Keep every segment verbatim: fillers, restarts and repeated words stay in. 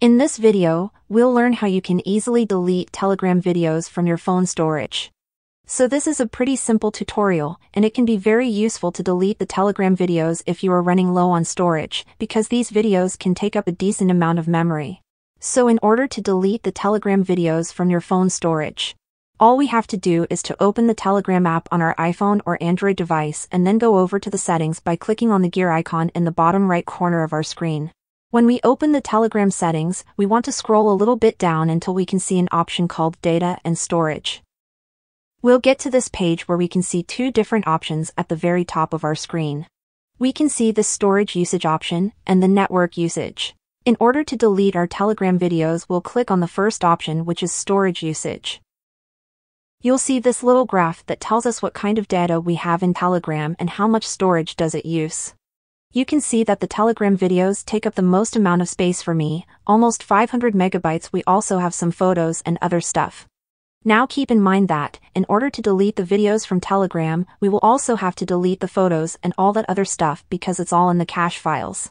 In this video, we'll learn how you can easily delete Telegram videos from your phone storage. So this is a pretty simple tutorial, and it can be very useful to delete the Telegram videos if you are running low on storage, because these videos can take up a decent amount of memory. So in order to delete the Telegram videos from your phone storage, all we have to do is to open the Telegram app on our iPhone or Android device and then go over to the settings by clicking on the gear icon in the bottom right corner of our screen. When we open the Telegram settings, we want to scroll a little bit down until we can see an option called Data and Storage. We'll get to this page where we can see two different options at the very top of our screen. We can see the storage usage option and the network usage. In order to delete our Telegram videos, we'll click on the first option, which is storage usage. You'll see this little graph that tells us what kind of data we have in Telegram and how much storage does it use. You can see that the Telegram videos take up the most amount of space for me, almost five hundred megabytes. We also have some photos and other stuff. Now keep in mind that, in order to delete the videos from Telegram, we will also have to delete the photos and all that other stuff because it's all in the cache files.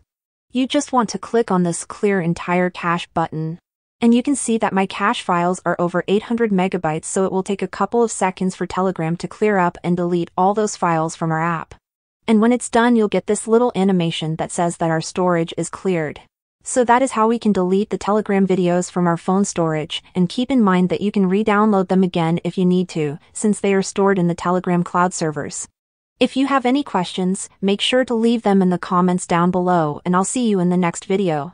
You just want to click on this Clear Entire Cache button. And you can see that my cache files are over eight hundred megabytes, so it will take a couple of seconds for Telegram to clear up and delete all those files from our app. And when it's done, you'll get this little animation that says that our storage is cleared. So that is how we can delete the Telegram videos from our phone storage, and keep in mind that you can re-download them again if you need to, since they are stored in the Telegram cloud servers. If you have any questions, make sure to leave them in the comments down below, and I'll see you in the next video.